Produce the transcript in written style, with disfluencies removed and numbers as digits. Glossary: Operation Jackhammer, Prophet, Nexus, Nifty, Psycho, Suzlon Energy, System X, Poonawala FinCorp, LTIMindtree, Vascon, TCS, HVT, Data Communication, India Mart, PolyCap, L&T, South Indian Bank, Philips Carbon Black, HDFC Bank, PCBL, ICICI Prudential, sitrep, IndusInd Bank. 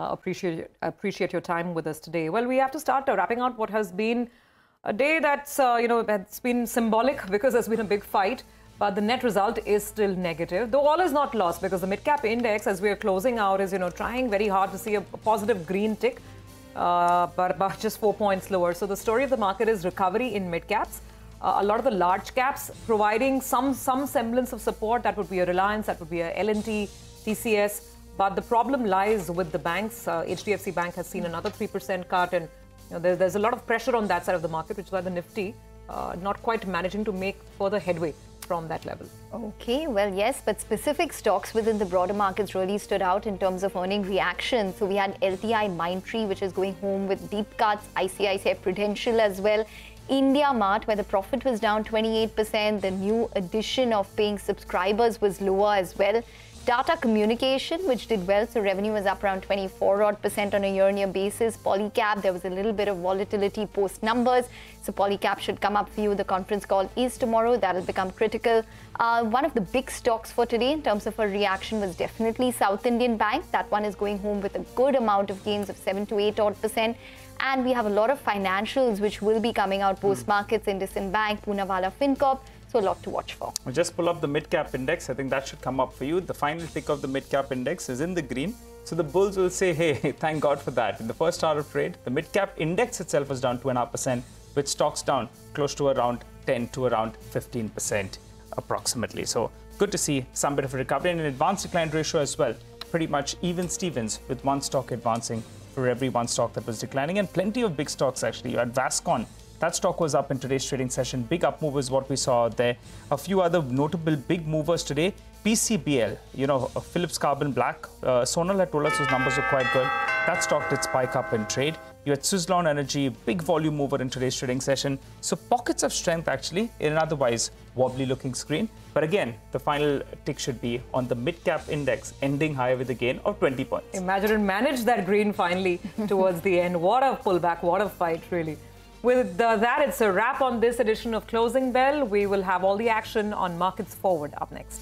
Appreciate your time with us today. Well, we have to start wrapping up what has been a day that's, it's been symbolic because there's been a big fight, but the net result is still negative. Though all is not lost because the mid-cap index, as we are closing out, is, trying very hard to see a positive green tick, but just 4 points lower. So the story of the market is recovery in mid-caps. A lot of the large caps providing some semblance of support. That would be a Reliance, that would be a L&T, TCS. But the problem lies with the banks. HDFC Bank has seen another 3% cut, and there's a lot of pressure on that side of the market, which is why the Nifty not quite managing to make further headway from that level. Okay, well, yes, but specific stocks within the broader markets really stood out in terms of earning reaction. So we had LTIMindtree, which is going home with deep cuts, ICICI Prudential as well. India Mart, where the profit was down 28%, the new addition of paying subscribers was lower as well. Data Communication, which did well, so revenue was up around 24% on a year-on-year basis. PolyCap, there was a little bit of volatility post numbers, so PolyCap should come up for you. The conference call is tomorrow, that'll become critical. One of the big stocks for today in terms of a reaction was definitely South Indian Bank. That one is going home with a good amount of gains of 7 to 8% odd. And we have a lot of financials which will be coming out post-markets, IndusInd Bank, Poonawala FinCorp. So a lot to watch for. We'll just pull up the mid-cap index. I think that should come up for you. The final tick of the mid-cap index is in the green. So the bulls will say, hey, thank God for that. In the first hour of trade, the mid-cap index itself was down 2.5%, with stocks down close to around 10 to around 15% approximately. So good to see some bit of a recovery and an advanced decline ratio as well. Pretty much even Stevens with one stock advancing for every one stock that was declining, and plenty of big stocks actually. You had Vascon. That stock was up in today's trading session. Big up move is what we saw there. A few other notable big movers today. PCBL, Philips Carbon Black. Sonal had told us those numbers were quite good. That stock did spike up in trade. You had Suzlon Energy, big volume mover in today's trading session. So pockets of strength actually in an otherwise wobbly looking screen. But again, the final tick should be on the mid-cap index, ending higher with a gain of 20 points. Imagine and manage that green finally towards the end. What a pullback, what a fight really. With that, it's a wrap on this edition of Closing Bell. We will have all the action on Markets Forward up next.